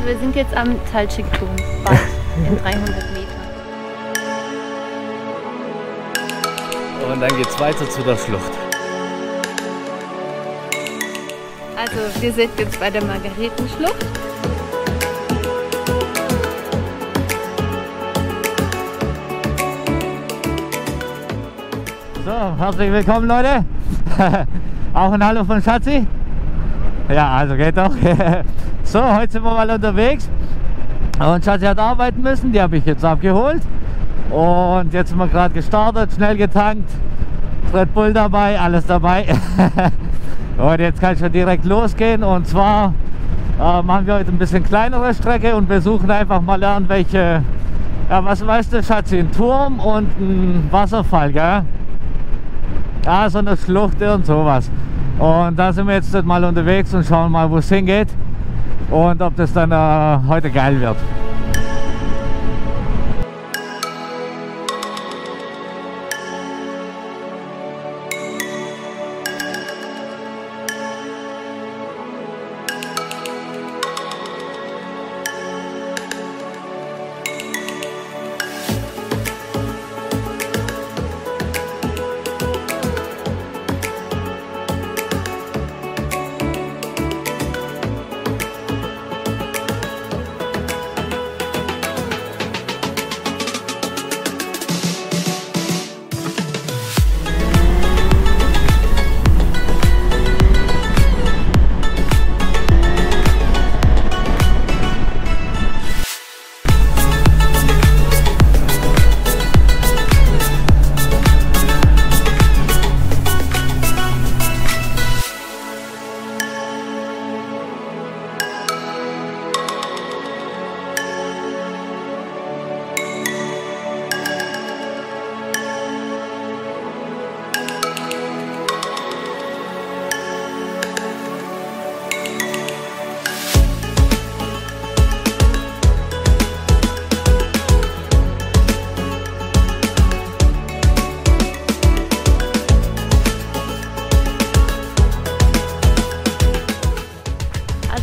Also wir sind jetzt am Teltschikturm, weit in 300 Metern. Und dann geht's weiter zu der Schlucht. Also wir sind jetzt bei der Margaretenschlucht. So, herzlich willkommen Leute. Auch ein Hallo von Schatzi. Ja, also geht doch. So, heute sind wir mal unterwegs und Schatzi hat arbeiten müssen, die habe ich jetzt abgeholt und jetzt sind wir gerade gestartet, schnell getankt, Red Bull dabei, alles dabei und jetzt kann ich schon direkt losgehen und zwar machen wir heute ein bisschen kleinere Strecke und besuchen einfach mal irgendwelche, ja was weißt du Schatzi, einen Turm und einen Wasserfall, gell? Ja, so eine Schlucht und sowas. Und da sind wir jetzt mal unterwegs und schauen mal, wo es hingeht und ob das dann heute geil wird.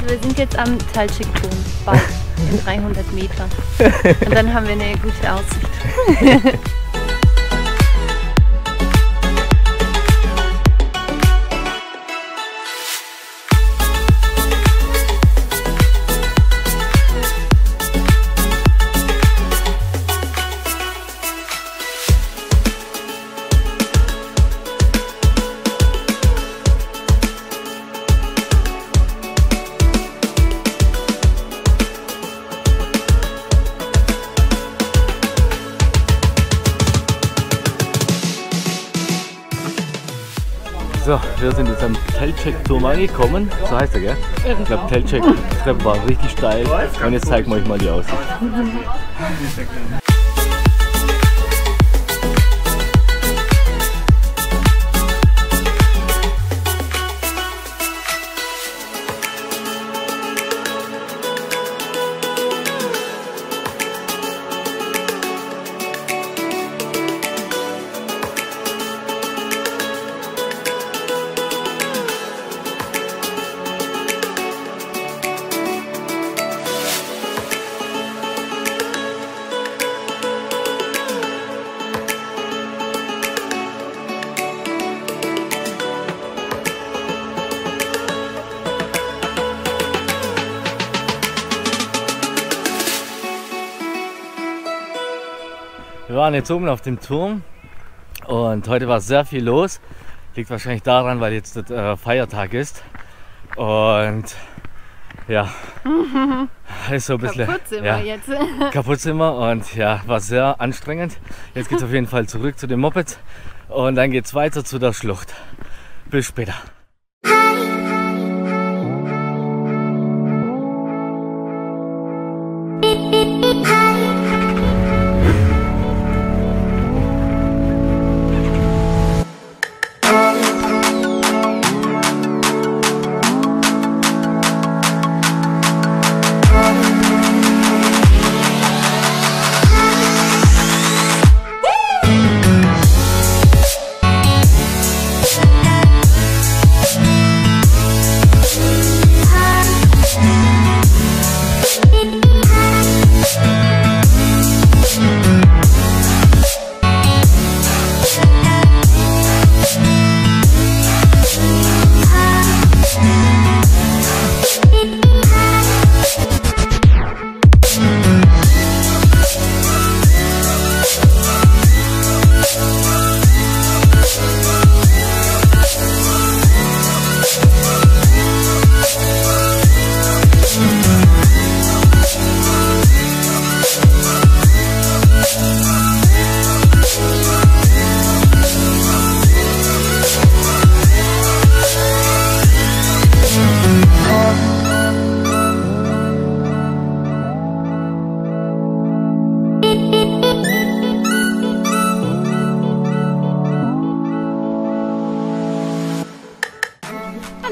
Wir sind jetzt am Teltschikturm, weit in 300 Metern. Und dann haben wir eine gute Aussicht. So, wir sind jetzt am Teltschikturm angekommen, so heißt er, gell? Ich glaube, Teltschikturm war richtig steil und jetzt zeigen wir euch mal die Aussicht. Wir waren jetzt oben auf dem Turm und heute war sehr viel los. Liegt wahrscheinlich daran, weil jetzt der Feiertag ist. Und ja, ist so ein bisschen kaputt sind wir jetzt. Kaputt sind wir und ja, war sehr anstrengend. Jetzt geht es auf jeden Fall zurück zu den Mopeds und dann geht es weiter zu der Schlucht. Bis später.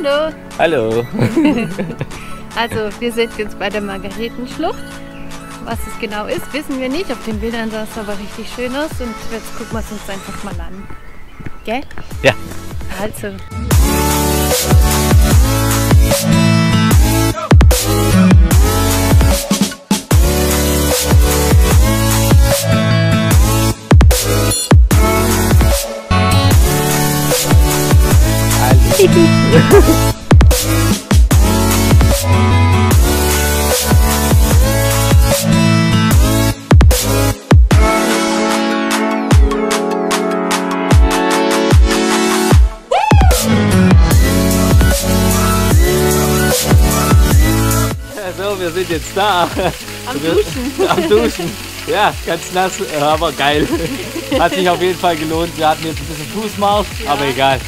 Hallo! Hallo! Also wir sind jetzt bei der Margaretenschlucht. Was es genau ist, wissen wir nicht. Auf den Bildern sah es aber richtig schön aus und jetzt gucken wir es uns einfach mal an. Gell? Ja. Also. So, wir sind jetzt da. Am Duschen. Ja, ganz nass, aber geil. Hat sich auf jeden Fall gelohnt. Wir hatten jetzt ein bisschen Fußmarsch, ja. Aber egal.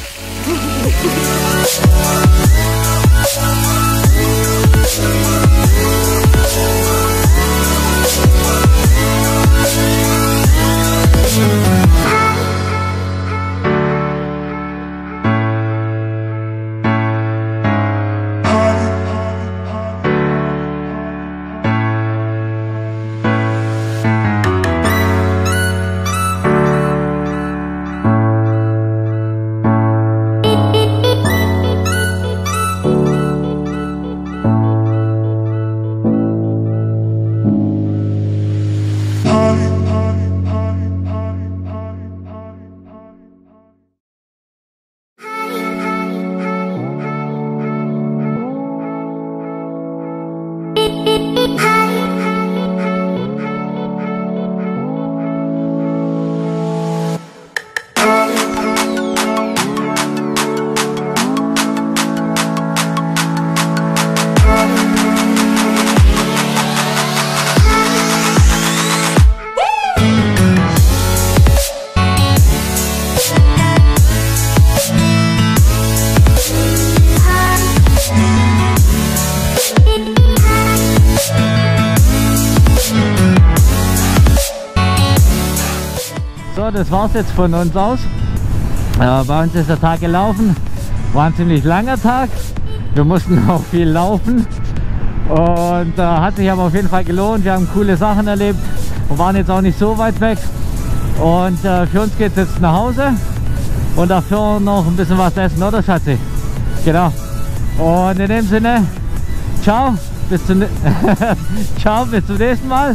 So, das war's jetzt von uns aus. Bei uns ist der Tag gelaufen. War ein ziemlich langer Tag. Wir mussten auch viel laufen. Und hat sich aber auf jeden Fall gelohnt. Wir haben coole Sachen erlebt und waren jetzt auch nicht so weit weg. Und für uns geht's jetzt nach Hause. Und dafür noch ein bisschen was essen, oder Schatzi? Genau. Und in dem Sinne, ciao. Ciao, bis zum nächsten Mal.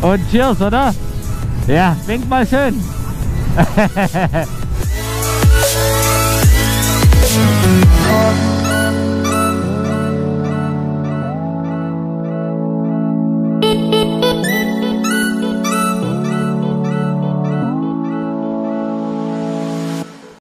Und cheers, oder? Ja, winkt mal schön.